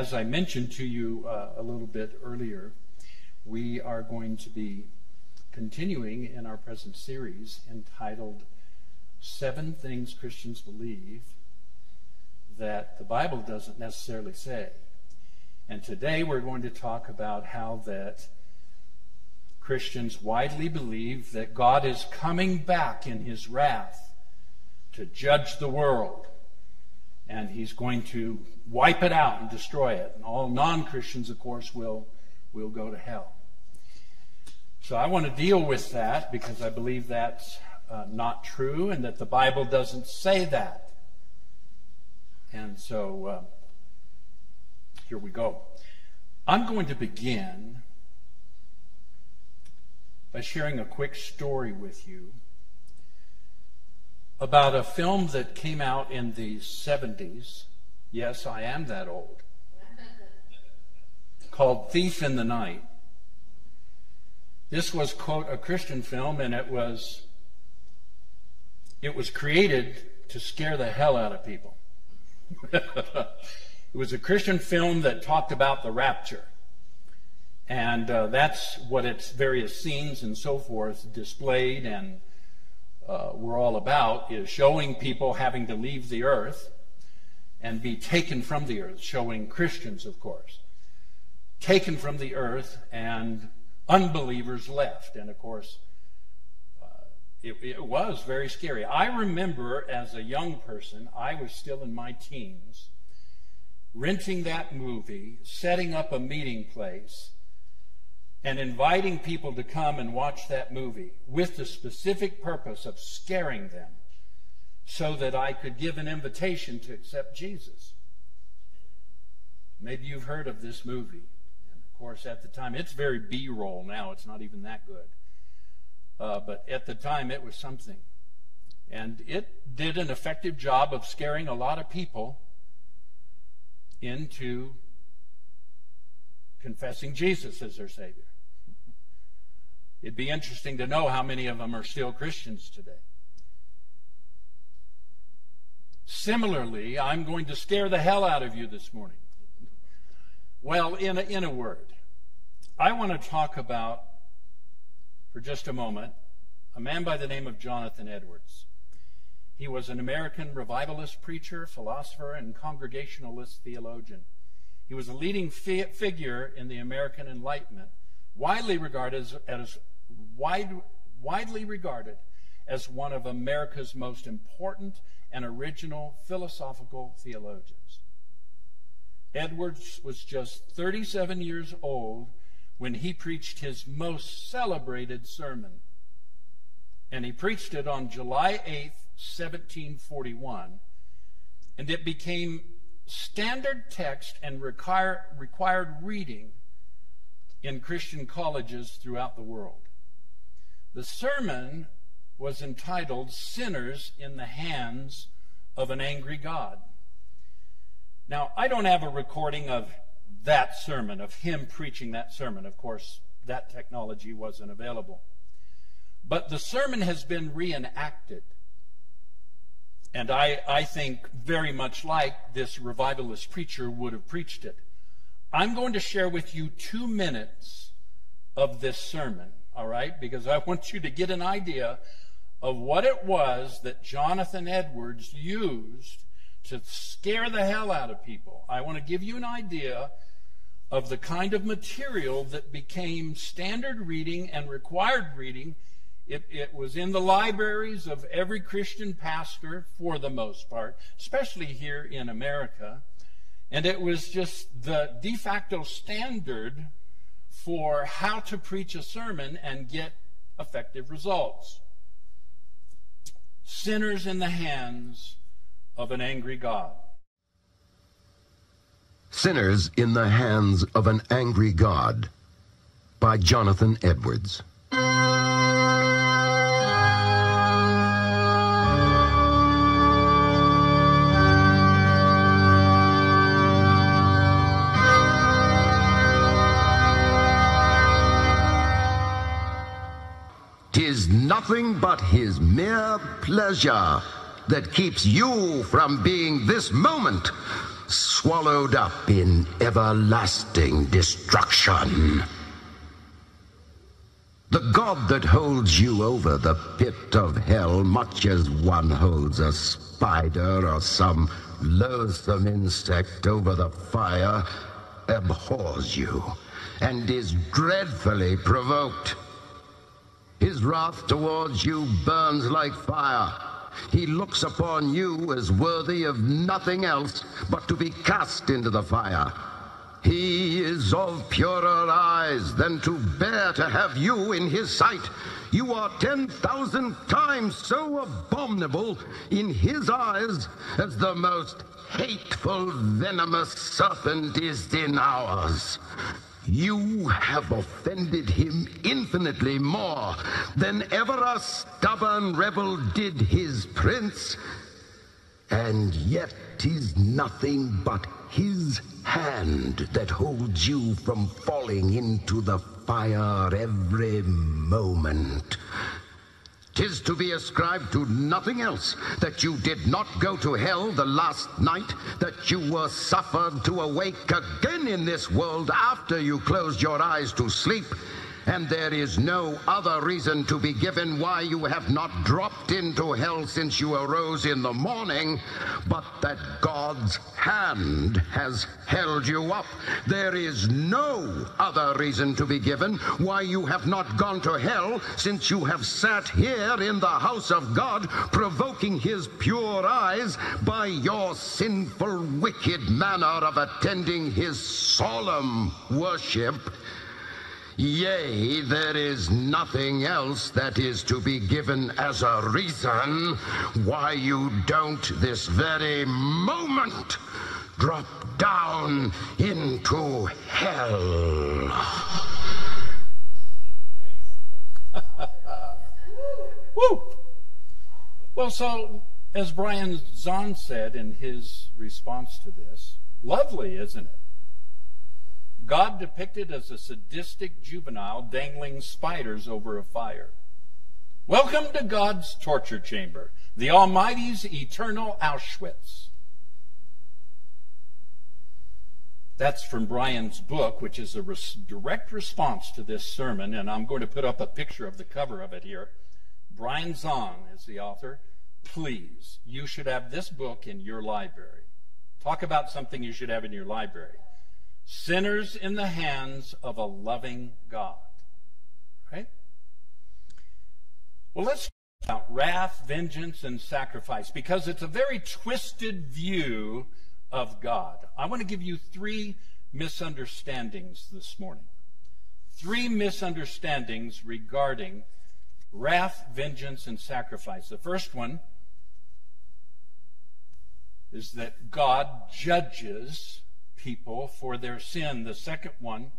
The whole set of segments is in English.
as I mentioned to you a little bit earlier, we are going to be continuing in our present series entitled 7 Things Christians Believe That the Bible Doesn't Necessarily Say. And today we're going to talk about how that Christians widely believe that God is coming back in his wrath to judge the world. And he's going to wipe it out and destroy it. And all non-Christians, of course, will go to hell. So I want to deal with that because I believe that's not true and that the Bible doesn't say that. And so here we go. I'm going to begin by sharing a quick story with you about a film that came out in the 70s. Yes, I am that old. Called Thief in the Night. This was, quote, a Christian film, and it was created to scare the hell out of people. It was a Christian film that talked about the rapture. And that's what its various scenes and so forth displayed and were all about, is showing people having to leave the earth and be taken from the earth, showing Christians, of course, taken from the earth and unbelievers left. And, of course, it was very scary. I remember as a young person, I was still in my teens, renting that movie, setting up a meeting place, and inviting people to come and watch that movie with the specific purpose of scaring them so that I could give an invitation to accept Jesus. Maybe you've heard of this movie. And of course, at the time, it's very B-roll now. It's not even that good. But at the time, it was something. And it did an effective job of scaring a lot of people into confessing Jesus as their Savior. It'd be interesting to know how many of them are still Christians today. Similarly, I'm going to scare the hell out of you this morning. Well, in a word, I want to talk about, for just a moment, a man by the name of Jonathan Edwards. He was an American revivalist preacher, philosopher, and congregationalist theologian. He was a leading figure in the American Enlightenment, widely regarded as one of America's most important and original philosophical theologians. Edwards was just 37 years old when he preached his most celebrated sermon. And he preached it on July 8th, 1741, and it became standard text and required reading in Christian colleges throughout the world. The sermon was entitled Sinners in the Hands of an Angry God. Now, I don't have a recording of that sermon, of him preaching that sermon. Of course, that technology wasn't available. But the sermon has been reenacted. And I think very much like this revivalist preacher would have preached it. I'm going to share with you 2 minutes of this sermon, all right? Because I want you to get an idea of what it was that Jonathan Edwards used to scare the hell out of people. I want to give you an idea of the kind of material that became standard reading and required reading. It was in the libraries of every Christian pastor, for the most part, especially here in America. And it was just the de facto standard for how to preach a sermon and get effective results. Sinners in the Hands of an Angry God. Sinners in the Hands of an Angry God, by Jonathan Edwards. "'Tis nothing but his mere pleasure that keeps you from being this moment swallowed up in everlasting destruction. The God that holds you over the pit of hell, much as one holds a spider or some loathsome insect over the fire, abhors you and is dreadfully provoked. His wrath towards you burns like fire. He looks upon you as worthy of nothing else but to be cast into the fire. He is of purer eyes than to bear to have you in his sight. You are 10,000 times so abominable in his eyes as the most hateful, venomous serpent is in ours. You have offended him infinitely more than ever a stubborn rebel did his prince, and yet 'tis nothing but his hand that holds you from falling into the fire every moment. 'Tis to be ascribed to nothing else that you did not go to hell the last night, that you were suffered to awake again in this world after you closed your eyes to sleep, and there is no other reason to be given why you have not dropped into hell since you arose in the morning, but that God's hand has held you up. There is no other reason to be given why you have not gone to hell since you have sat here in the house of God, provoking his pure eyes by your sinful, wicked manner of attending his solemn worship. Yea, there is nothing else that is to be given as a reason why you don't this very moment drop down into hell. Woo! Well, so, as Brian Zahnd said in his response to this, lovely, isn't it? God depicted as a sadistic juvenile dangling spiders over a fire. Welcome to God's torture chamber, the Almighty's eternal Auschwitz. That's from Brian's book, which is a direct response to this sermon, and I'm going to put up a picture of the cover of it here. Brian Zahnd is the author. Please, you should have this book in your library. Talk about something you should have in your library. Sinners in the Hands of a Loving God. Right? Well, let's talk about wrath, vengeance, and sacrifice, because it's a very twisted view of God. I want to give you three misunderstandings this morning. Three misunderstandings regarding wrath, vengeance, and sacrifice. The first one is that God judges people for their sin. The second one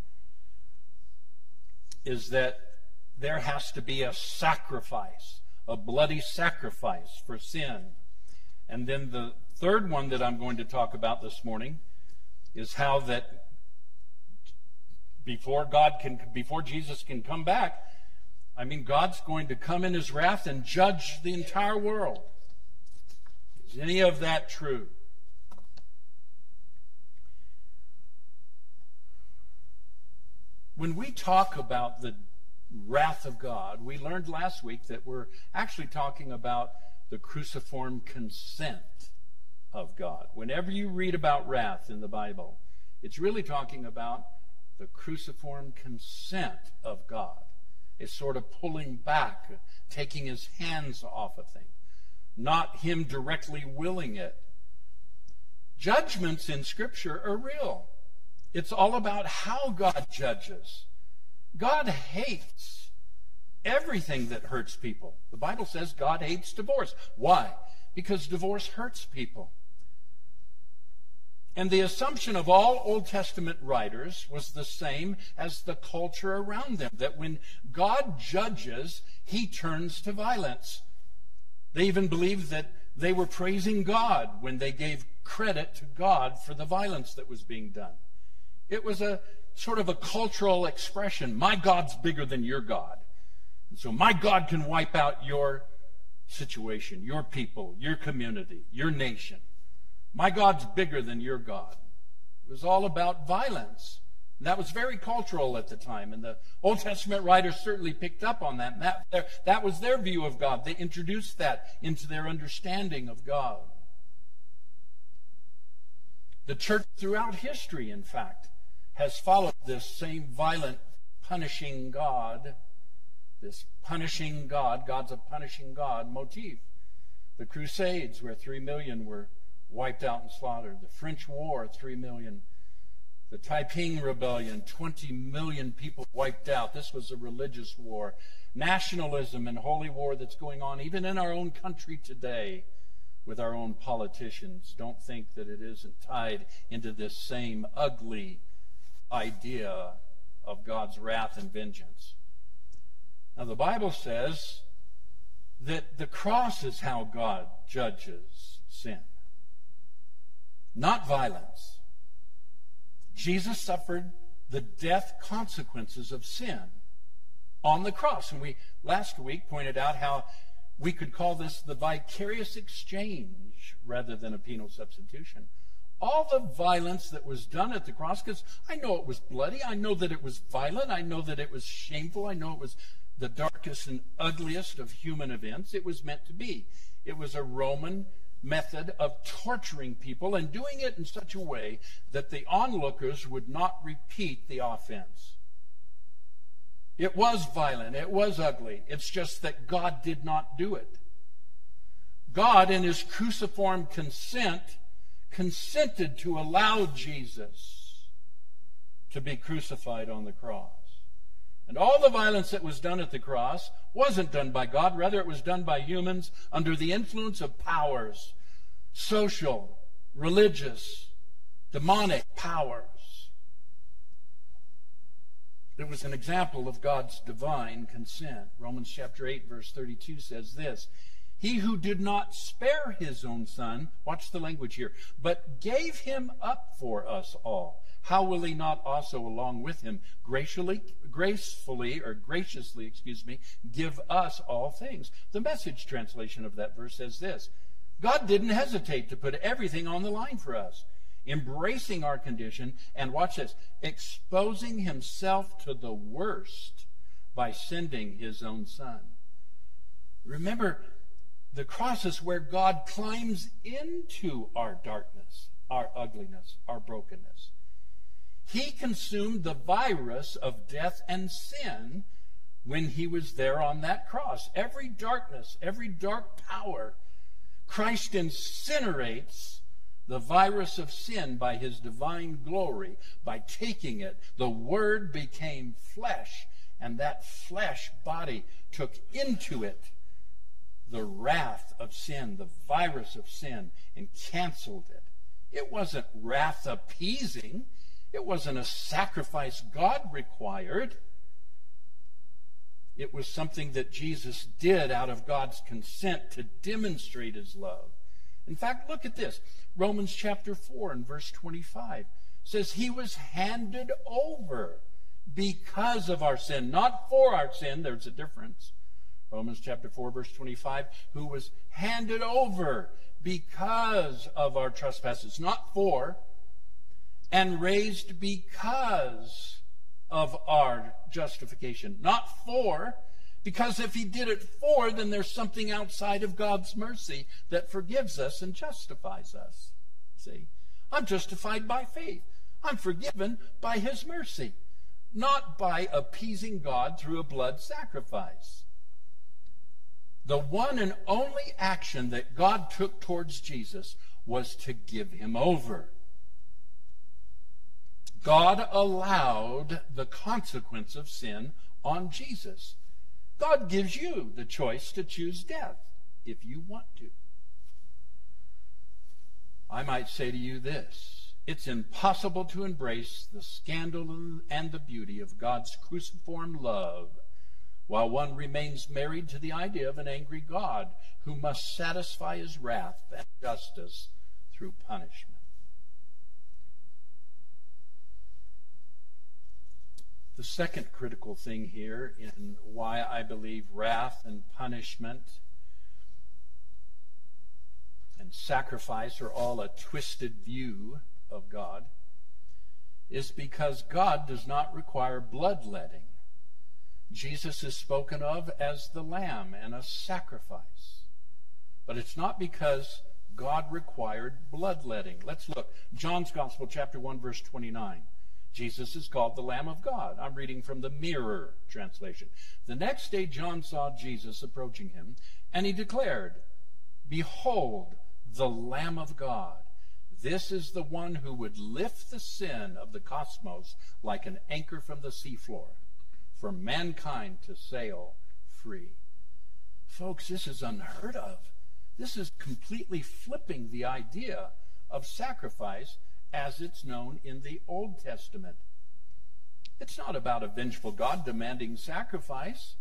is that there has to be a sacrifice, a bloody sacrifice for sin. And then the third one that I'm going to talk about this morning is how that before Jesus can come back, I mean, God's going to come in his wrath and judge the entire world. Is any of that true? When we talk about the wrath of God, we learned last week that we're actually talking about the cruciform consent of God. Whenever you read about wrath in the Bible, it's really talking about the cruciform consent of God. It's sort of pulling back, taking his hands off a thing, not him directly willing it. Judgments in Scripture are real. It's all about how God judges. God hates everything that hurts people. The Bible says God hates divorce. Why? Because divorce hurts people. And the assumption of all Old Testament writers was the same as the culture around them, that when God judges, he turns to violence. They even believed that they were praising God when they gave credit to God for the violence that was being done. It was a sort of a cultural expression. My God's bigger than your God. And so my God can wipe out your situation, your people, your community, your nation. My God's bigger than your God. It was all about violence. And that was very cultural at the time. And the Old Testament writers certainly picked up on that. And that was their view of God. They introduced that into their understanding of God. The church throughout history, in fact, has followed this same violent, punishing God, this punishing God, God's a punishing God motif. The Crusades, where 3 million were wiped out and slaughtered. The French War, 3 million. The Taiping Rebellion, 20 million people wiped out. This was a religious war. Nationalism and holy war that's going on even in our own country today with our own politicians. Don't think that it isn't tied into this same ugly idea of God's wrath and vengeance. Now the Bible says that the cross is how God judges sin, not violence. Jesus suffered the death consequences of sin on the cross. And we last week pointed out how we could call this the vicarious exchange rather than a penal substitution. All the violence that was done at the cross, because I know it was bloody, I know that it was violent, I know that it was shameful, I know it was the darkest and ugliest of human events. It was meant to be. It was a Roman method of torturing people and doing it in such a way that the onlookers would not repeat the offense. It was violent. It was ugly. It's just that God did not do it. God, in his cruciform consent, consented to allow Jesus to be crucified on the cross. And all the violence that was done at the cross wasn't done by God. Rather, it was done by humans under the influence of powers, social, religious, demonic powers. It was an example of God's divine consent. Romans chapter 8, verse 32 says this, "He who did not spare his own son," watch the language here, "but gave him up for us all, how will he not also along with him graciously give us all things?" The Message translation of that verse says this, God didn't hesitate to put everything on the line for us, embracing our condition, and watch this, exposing himself to the worst by sending his own son. Remember, the cross is where God climbs into our darkness, our ugliness, our brokenness. He consumed the virus of death and sin when he was there on that cross. Every darkness, every dark power, Christ incinerates the virus of sin by his divine glory, by taking it. The Word became flesh, and that flesh body took into it the wrath of sin, the virus of sin, and canceled it. It wasn't wrath appeasing. It wasn't a sacrifice God required. It was something that Jesus did out of God's consent to demonstrate his love. In fact, look at this. Romans chapter 4 and verse 25 says, "He was handed over because of our sin," not for our sin. There's a difference. Romans chapter 4, verse 25, "who was handed over because of our trespasses," not for, "and raised because of our justification," not for, because if he did it for, then there's something outside of God's mercy that forgives us and justifies us. See, I'm justified by faith. I'm forgiven by his mercy, not by appeasing God through a blood sacrifice. The one and only action that God took towards Jesus was to give him over. God allowed the consequence of sin on Jesus. God gives you the choice to choose death if you want to. I might say to you this, it's impossible to embrace the scandal and the beauty of God's cruciform love while one remains married to the idea of an angry God who must satisfy his wrath and justice through punishment. The second critical thing here in why I believe wrath and punishment and and sacrifice are all a twisted view of God is because God does not require bloodletting. Jesus is spoken of as the Lamb and a sacrifice. But it's not because God required bloodletting. Let's look. John's Gospel, chapter 1, verse 29. Jesus is called the Lamb of God. I'm reading from the Mirror translation. The next day John saw Jesus approaching him, and he declared, "Behold, the Lamb of God. This is the one who would lift the sin of the cosmos like an anchor from the seafloor, for mankind to sail free." Folks, this is unheard of. This is completely flipping the idea of sacrifice as it's known in the Old Testament. It's not about a vengeful God demanding sacrifice.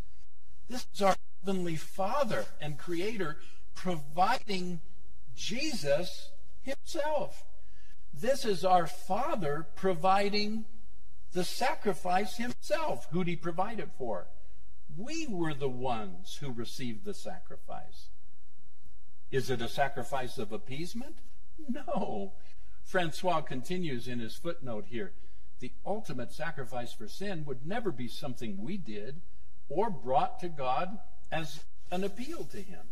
This is our Heavenly Father and Creator providing Jesus himself. This is our Father providing the sacrifice himself. Who'd he provide it for? We were the ones who received the sacrifice. Is it a sacrifice of appeasement? No. Francois continues in his footnote here, the ultimate sacrifice for sin would never be something we did or brought to God as an appeal to him.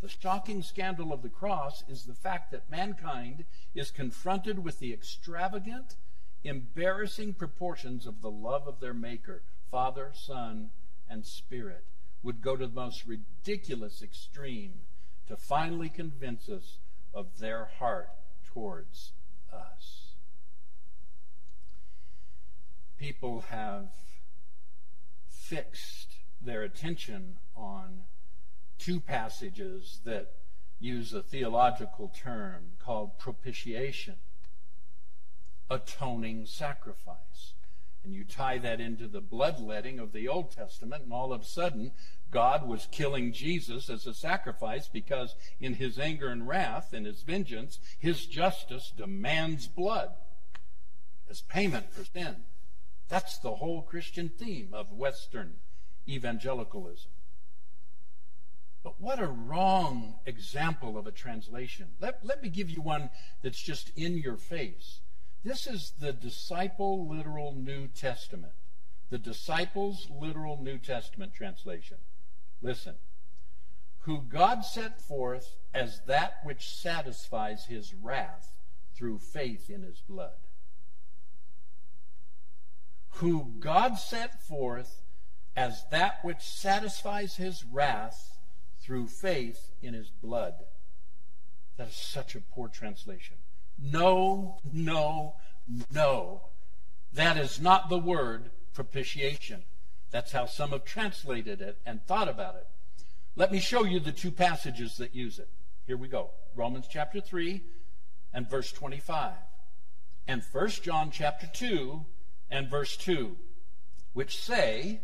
The shocking scandal of the cross is the fact that mankind is confronted with the extravagant, embarrassing proportions of the love of their Maker, Father, Son, and Spirit, would go to the most ridiculous extreme to finally convince us of their heart towards us. People have fixed their attention on two passages that use a theological term called propitiation, atoning sacrifice. And you tie that into the bloodletting of the Old Testament, and all of a sudden God was killing Jesus as a sacrifice because in his anger and wrath and his vengeance, his justice demands blood as payment for sin. That's the whole Christian theme of Western evangelicalism. But what a wrong example of a translation. Let me give you one that's just in your face. This is the Disciple Literal New Testament. The Disciples Literal New Testament translation. Listen. Who God set forth as that which satisfies his wrath through faith in his blood. Who God set forth as that which satisfies his wrath through faith in his blood. That is such a poor translation. No, no, no. That is not the word propitiation. That's how some have translated it and thought about it. Let me show you the two passages that use it. Here we go. Romans chapter 3 and verse 25. And 1 John chapter 2 and verse 2, which say,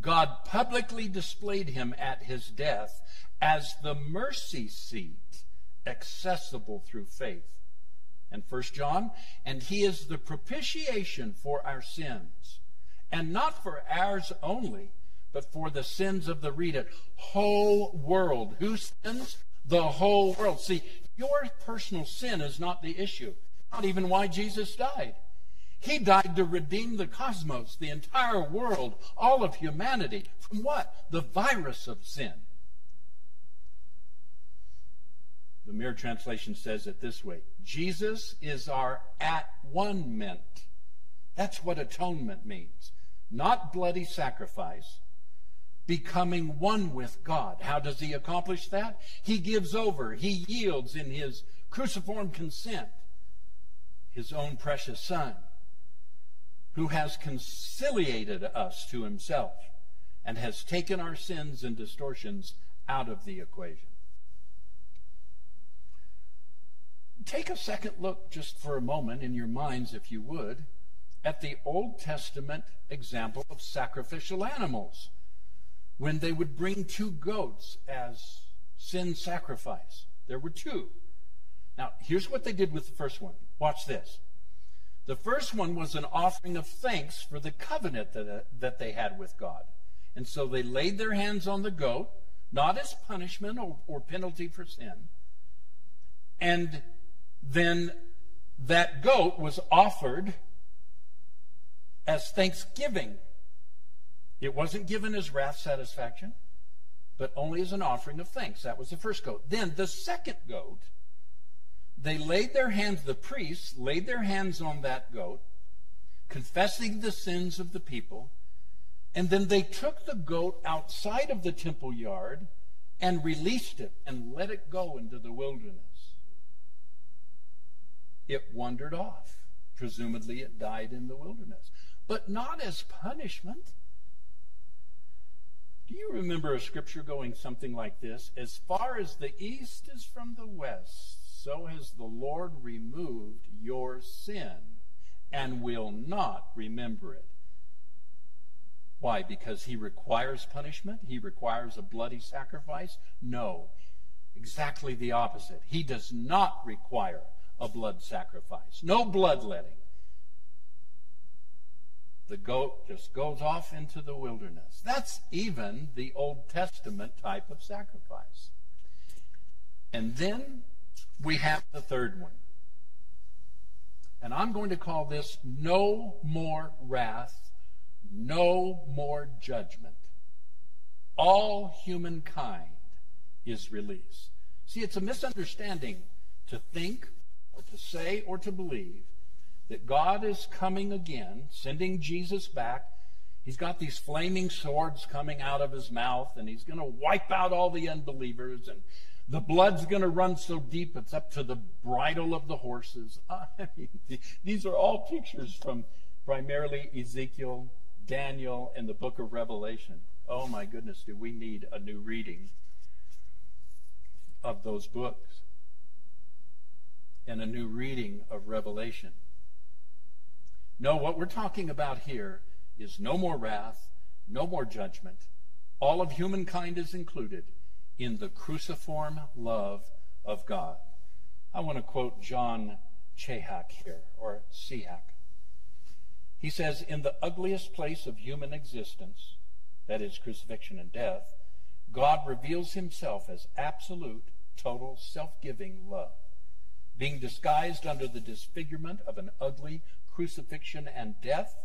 God publicly displayed him at his death as the mercy seat accessible through faith. And 1 John, and he is the propitiation for our sins, and not for ours only, but for the sins of the, read it, whole world. Who sins? The whole world. See, your personal sin is not the issue, not even why Jesus died. He died to redeem the cosmos, the entire world, all of humanity. From what? The virus of sin. The Mirror translation says it this way. Jesus is our at-one-ment. That's what atonement means. Not bloody sacrifice. Becoming one with God. How does he accomplish that? He gives over. He yields in his cruciform consent his own precious Son, who has conciliated us to himself and has taken our sins and distortions out of the equation. Take a second look just for a moment in your minds, if you would, at the Old Testament example of sacrificial animals when they would bring two goats as sin sacrifice. There were two. Now, here's what they did with the first one. Watch this. The first one was an offering of thanks for the covenant that they had with God. And so they laid their hands on the goat, not as punishment or penalty for sin, And then that goat was offered as thanksgiving. It wasn't given as wrath satisfaction, but only as an offering of thanks. That was the first goat. Then the second goat, they laid their hands, the priests laid their hands on that goat, confessing the sins of the people, and then they took the goat outside of the temple yard and released it and let it go into the wilderness. It wandered off. Presumably it died in the wilderness, but not as punishment. Do you remember a scripture going something like this? As far as the east is from the west, so has the Lord removed your sin and will not remember it. Why? Because he requires punishment? He requires a bloody sacrifice? No, exactly the opposite. He does not require a blood sacrifice. No bloodletting. The goat just goes off into the wilderness. That's even the Old Testament type of sacrifice. And then we have the third one. And I'm going to call this no more wrath, no more judgment. All humankind is released. See, it's a misunderstanding to think or to say or to believe that God is coming again, sending Jesus back. He's got these flaming swords coming out of his mouth, and he's going to wipe out all the unbelievers, and the blood's going to run so deep it's up to the bridle of the horses. I mean, these are all pictures from primarily Ezekiel, Daniel, and the book of Revelation. Oh my goodness, do we need a new reading of those books and a new reading of Revelation. No, what we're talking about here is no more wrath, no more judgment. All of humankind is included in the cruciform love of God. I want to quote John Chehak here, or Chehak. He says, in the ugliest place of human existence, that is crucifixion and death, God reveals himself as absolute, total, self-giving love, being disguised under the disfigurement of an ugly crucifixion and death.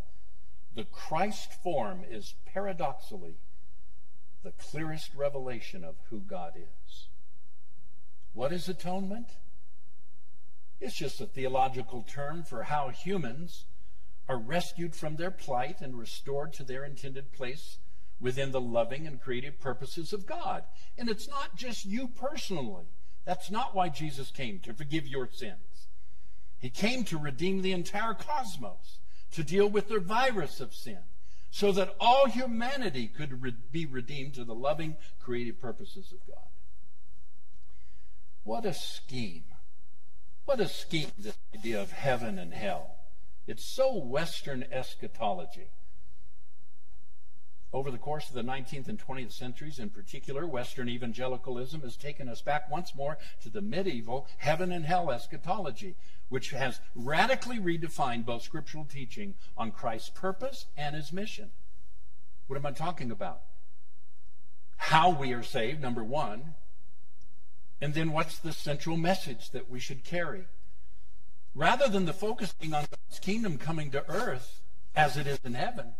The Christ form is paradoxically the clearest revelation of who God is. What is atonement? It's just a theological term for how humans are rescued from their plight and restored to their intended place within the loving and creative purposes of God. And it's not just you personally. That's not why Jesus came, to forgive your sins. He came to redeem the entire cosmos, to deal with the virus of sin, so that all humanity could be redeemed to the loving, creative purposes of God. What a scheme. What a scheme, this idea of heaven and hell. It's so Western eschatology. Over the course of the 19th and 20th centuries, in particular, Western evangelicalism has taken us back once more to the medieval heaven and hell eschatology, which has radically redefined both scriptural teaching on Christ's purpose and his mission. What am I talking about? How we are saved, number one, and then what's the central message that we should carry? Rather than the focusing on God's kingdom coming to earth as it is in heaven,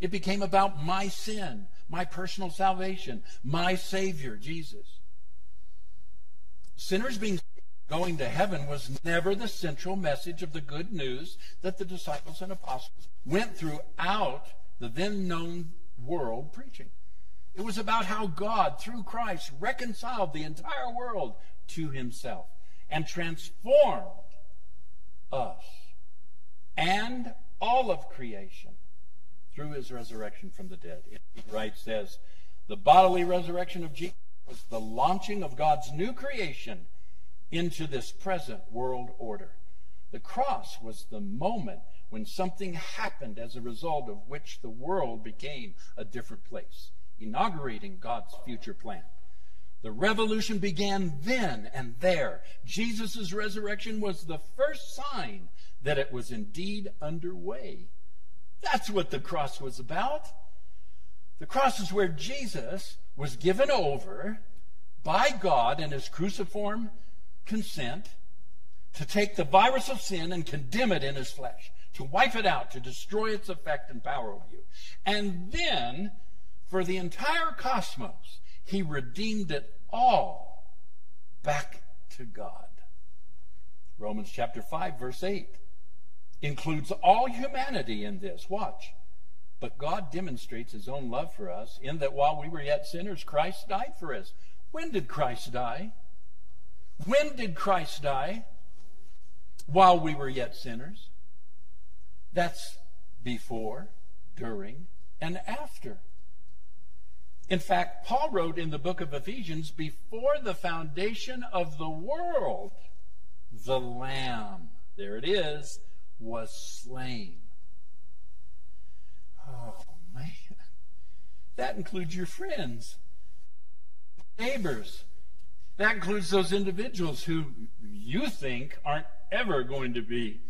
it became about my sin, my personal salvation, my Savior, Jesus. Sinners being going to heaven was never the central message of the good news that the disciples and apostles went throughout the then known world preaching. It was about how God, through Christ, reconciled the entire world to himself and transformed us and all of creation through his resurrection from the dead. Wright says, the bodily resurrection of Jesus was the launching of God's new creation into this present world order. The cross was the moment when something happened as a result of which the world became a different place, inaugurating God's future plan. The revolution began then and there. Jesus' resurrection was the first sign that it was indeed underway. That's what the cross was about. The cross is where Jesus was given over by God in his cruciform consent to take the virus of sin and condemn it in his flesh, to wipe it out, to destroy its effect and power over you. And then, for the entire cosmos, he redeemed it all back to God. Romans chapter 5, verse 8, includes all humanity in this. Watch. But God demonstrates his own love for us in that while we were yet sinners, Christ died for us. When did Christ die? When did Christ die? While we were yet sinners. That's before, during, and after. In fact, Paul wrote in the book of Ephesians, before the foundation of the world, the Lamb, there it is, was slain. Oh, man. That includes your friends, neighbors. That includes those individuals who you think aren't ever going to be,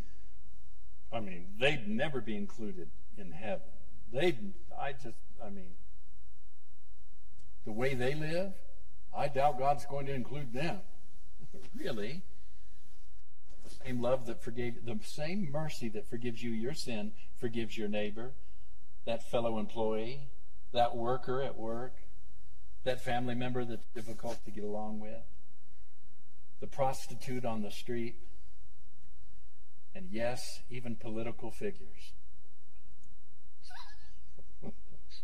I mean, they'd never be included in heaven. The way they live, I doubt God's going to include them. Really? The same love that forgave, the same mercy that forgives you your sin, forgives your neighbor, that fellow employee, that worker at work, that family member that's difficult to get along with, the prostitute on the street, and yes, even political figures.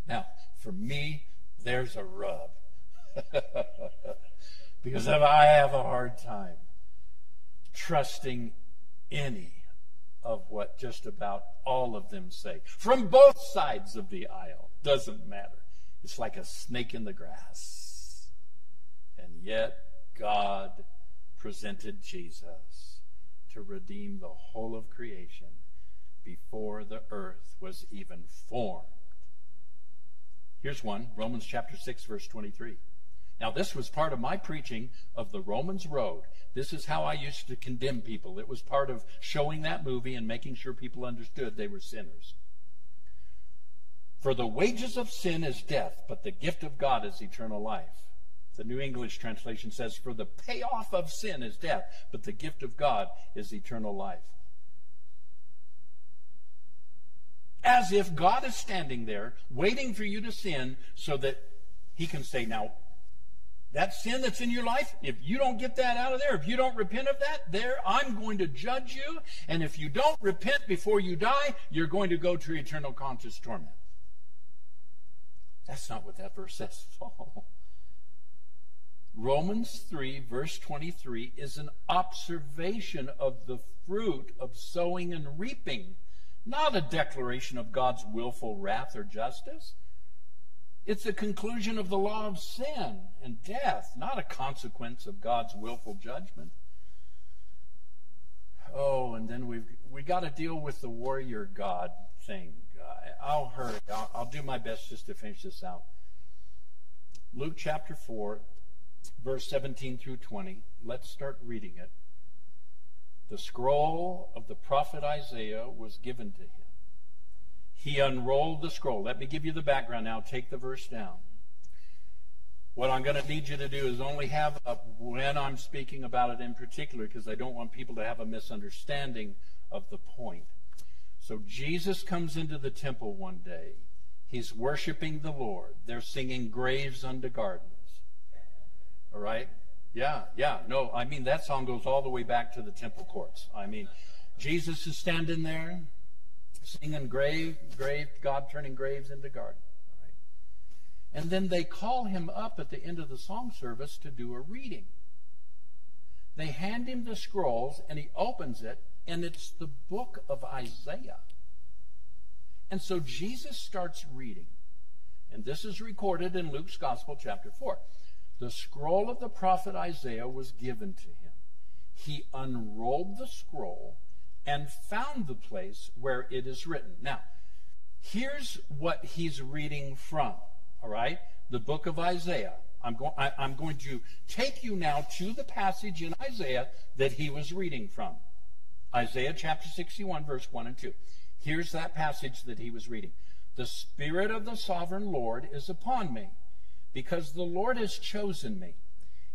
Now, for me, there's a rub. Because I have a hard time trusting any of what just about all of them say. From both sides of the aisle. Doesn't matter. It's like a snake in the grass. And yet, God presented Jesus to redeem the whole of creation before the earth was even formed. Here's one, Romans chapter 6, verse 23. Now, this was part of my preaching of the Romans Road. This is how I used to condemn people. It was part of showing that movie and making sure people understood they were sinners. For the wages of sin is death, but the gift of God is eternal life. The New English translation says, for the payoff of sin is death, but the gift of God is eternal life. As if God is standing there waiting for you to sin so that he can say, now, that sin that's in your life, if you don't get that out of there, if you don't repent of that, there, I'm going to judge you. And if you don't repent before you die, you're going to go to eternal conscious torment. That's not what that verse says at all. Romans 3, verse 23 is an observation of the fruit of sowing and reaping. Not a declaration of God's willful wrath or justice. It's a conclusion of the law of sin and death, not a consequence of God's willful judgment. Oh, and then we got to deal with the warrior God thing. I'll hurry. I'll do my best just to finish this out. Luke chapter 4, verse 17 through 20. Let's start reading it. The scroll of the prophet Isaiah was given to him. He unrolled the scroll. Let me give you the background now. Take the verse down. What I'm going to need you to do is only have up when I'm speaking about it in particular, because I don't want people to have a misunderstanding of the point. So Jesus comes into the temple one day. He's worshiping the Lord. They're singing Graves unto Gardens. All right? Yeah. No, I mean, that song goes all the way back to the temple courts. I mean, Jesus is standing there singing grave, God turning graves into gardens. All right. And then they call him up at the end of the song service to do a reading. They hand him the scrolls, and he opens it, and it's the book of Isaiah. And so Jesus starts reading. And this is recorded in Luke's Gospel, chapter 4. The scroll of the prophet Isaiah was given to him. He unrolled the scroll and found the place where it is written. Now, here's what he's reading from, all right? The book of Isaiah. I'm going to take you now to the passage in Isaiah that he was reading from. Isaiah chapter 61, verse 1 and 2. Here's that passage that he was reading. The Spirit of the Sovereign Lord is upon me, because the Lord has chosen me.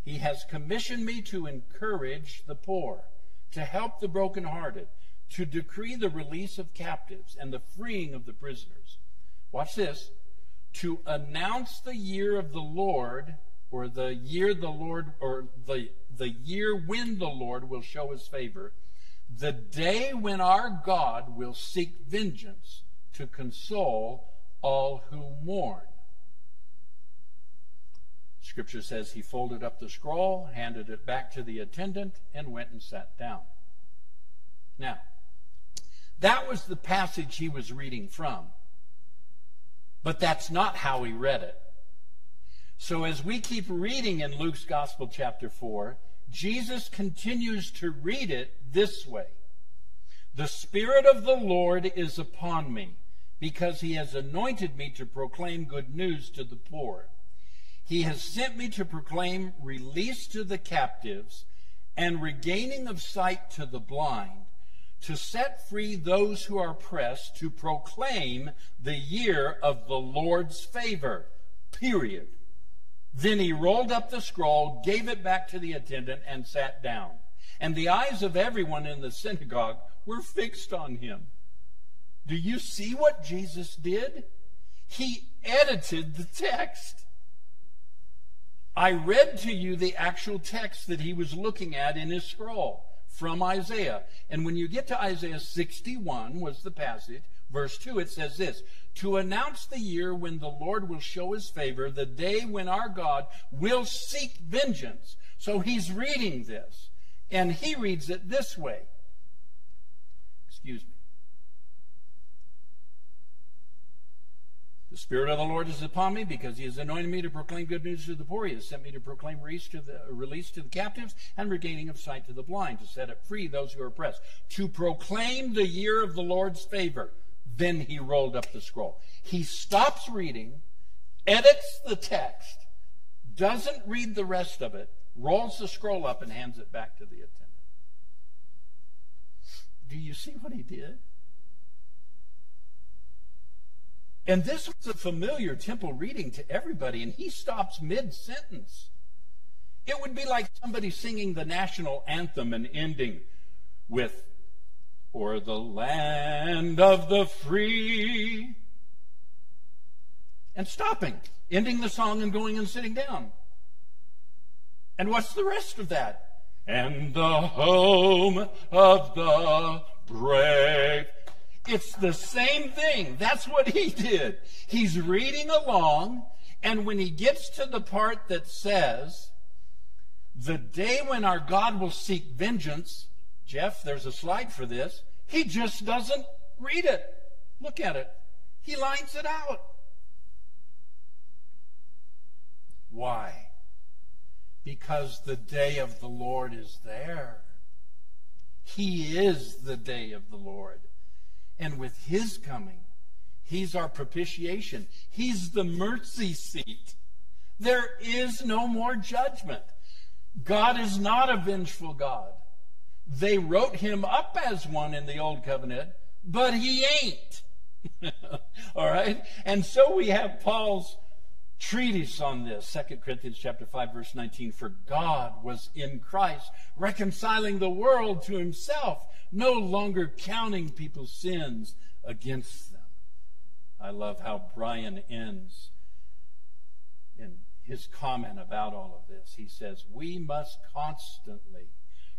He has commissioned me to encourage the poor, to help the brokenhearted, to decree the release of captives and the freeing of the prisoners. Watch this. To announce the year of the Lord, or the year when the Lord will show his favor, the day when our God will seek vengeance to console all who mourn. Scripture says he folded up the scroll, handed it back to the attendant, and went and sat down. Now, that was the passage he was reading from. But that's not how he read it. So as we keep reading in Luke's Gospel chapter 4, Jesus continues to read it this way. The Spirit of the Lord is upon me, because he has anointed me to proclaim good news to the poor. He has sent me to proclaim release to the captives and regaining of sight to the blind, to set free those who are oppressed, to proclaim the year of the Lord's favor, period. Then he rolled up the scroll, gave it back to the attendant, and sat down. And the eyes of everyone in the synagogue were fixed on him. Do you see what Jesus did? He edited the text. I read to you the actual text that he was looking at in his scroll from Isaiah. And when you get to Isaiah 61 was the passage, verse 2, it says this, to announce the year when the Lord will show his favor, the day when our God will seek vengeance. So he's reading this, and he reads it this way. Excuse me. The Spirit of the Lord is upon me because he has anointed me to proclaim good news to the poor. He has sent me to proclaim release to the captives and regaining of sight to the blind, to set at free those who are oppressed, to proclaim the year of the Lord's favor. Then he rolled up the scroll. He stops reading, edits the text, doesn't read the rest of it, rolls the scroll up and hands it back to the attendant. Do you see what he did? And this was a familiar temple reading to everybody, and he stops mid-sentence. It would be like somebody singing the national anthem and ending with, "For the land of the free," and stopping, ending the song and going and sitting down. And what's the rest of that? And the home of the brave. It's the same thing. That's what he did. He's reading along, and when he gets to the part that says, the day when our God will seek vengeance, Jeff, there's a slide for this, he just doesn't read it. Look at it. He lines it out. Why? Because the day of the Lord is there. He is the day of the Lord. And with his coming, he's our propitiation. He's the mercy seat. There is no more judgment. God is not a vengeful God. They wrote him up as one in the Old Covenant, but he ain't. All right? And so we have Paul's treatise on this, 2 Corinthians chapter 5, verse 19, for God was in Christ, reconciling the world to himself, no longer counting people's sins against them. I love how Brian ends in his comment about all of this. He says, we must constantly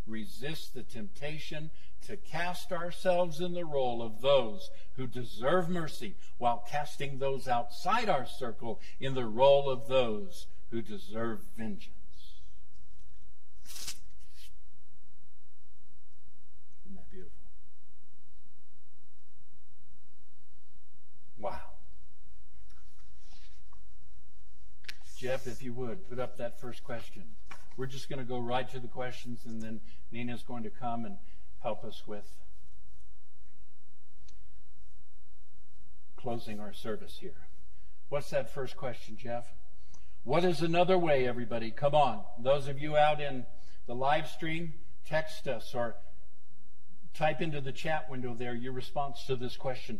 resist the temptation to cast ourselves in the role of those who deserve mercy while casting those outside our circle in the role of those who deserve vengeance. Isn't that beautiful? Wow. Jeff, if you would, put up that first question. We're just going to go right to the questions, and then Nina's going to come and help us with closing our service here. What's that first question, Jeff? What is another way, everybody? Come on. Those of you out in the live stream, text us or type into the chat window there your response to this question.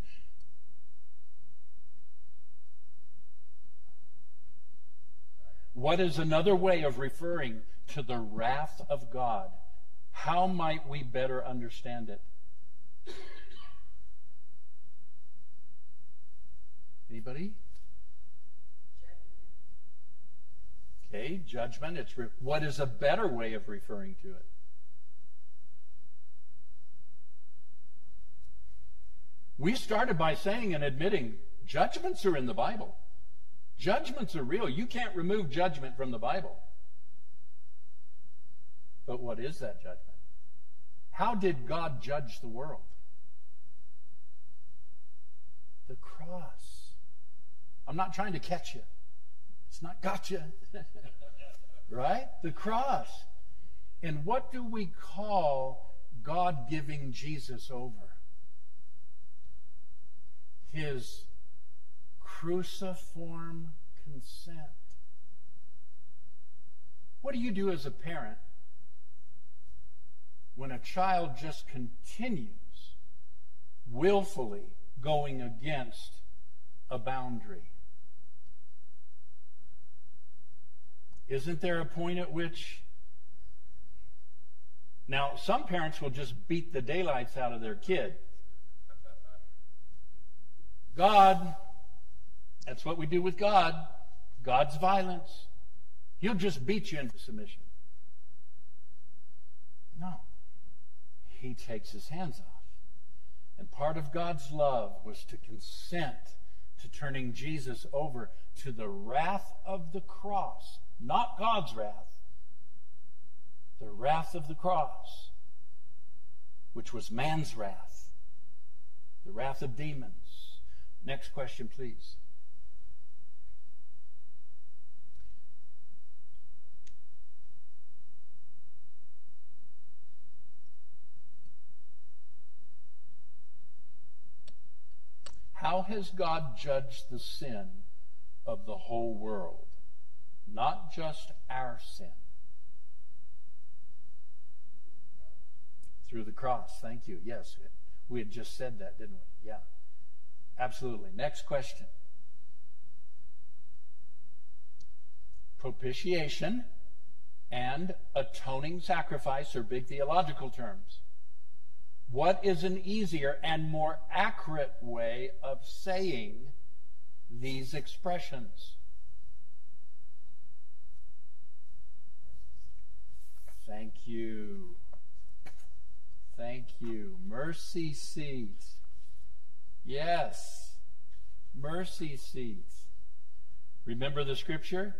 What is another way of referring to the wrath of God? How might we better understand it? Anybody? Judgment. Okay, judgment. It's what is a better way of referring to it? We started by saying and admitting judgments are in the Bible. Judgments are real. You can't remove judgment from the Bible. But what is that judgment? How did God judge the world? The cross. I'm not trying to catch you. It's not gotcha. Right? The cross. And what do we call God giving Jesus over? His cruciform consent. What do you do as a parent when a child just continues willfully going against a boundary? Isn't there a point at which... Now, some parents will just beat the daylights out of their kid. God, that's what we do with God. God's violence. He'll just beat you into submission. No. He takes his hands off. And part of God's love was to consent to turning Jesus over to the wrath of the cross. Not God's wrath. The wrath of the cross, which was man's wrath. The wrath of demons. Next question, please. How has God judged the sin of the whole world? Not just our sin. Through the cross. Thank you. Yes, we had just said that, didn't we? Yeah. Absolutely. Next question. Propitiation and atoning sacrifice are big theological terms. What is an easier and more accurate way of saying these expressions? Thank you. Thank you. Mercy seat. Yes. Mercy seat. Remember the scripture?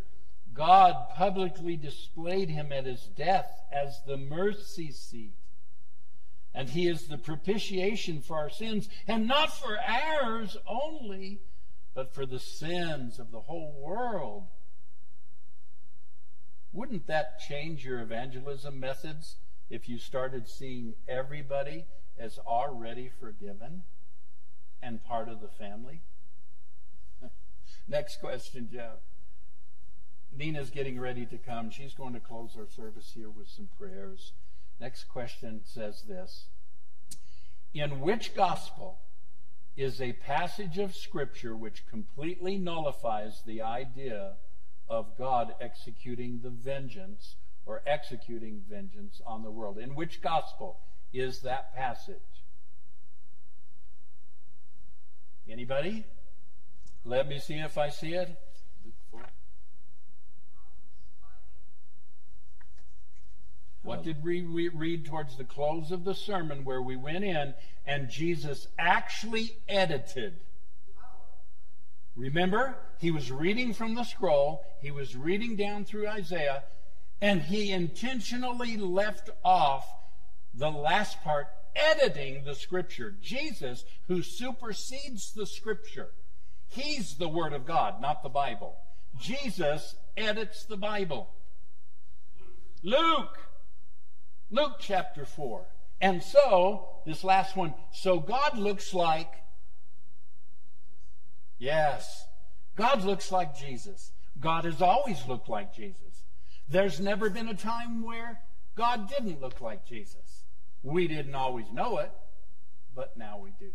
God publicly displayed him at his death as the mercy seat. And he is the propitiation for our sins, and not for ours only, but for the sins of the whole world. Wouldn't that change your evangelism methods if you started seeing everybody as already forgiven and part of the family? Next question, Jeff. Nina's getting ready to come. She's going to close our service here with some prayers. Next question says this. In which gospel is a passage of Scripture which completely nullifies the idea of God executing the vengeance or executing vengeance on the world? In which gospel is that passage? Anybody? Let me see if I see it. Luke 4. What did we read towards the close of the sermon where we went in and Jesus actually edited? Remember, he was reading from the scroll. He was reading down through Isaiah. And he intentionally left off the last part, editing the scripture. Jesus, who supersedes the scripture. He's the Word of God, not the Bible. Jesus edits the Bible. Luke chapter 4. And so, this last one, so God looks like... Yes, God looks like Jesus. God has always looked like Jesus. There's never been a time where God didn't look like Jesus. We didn't always know it, but now we do.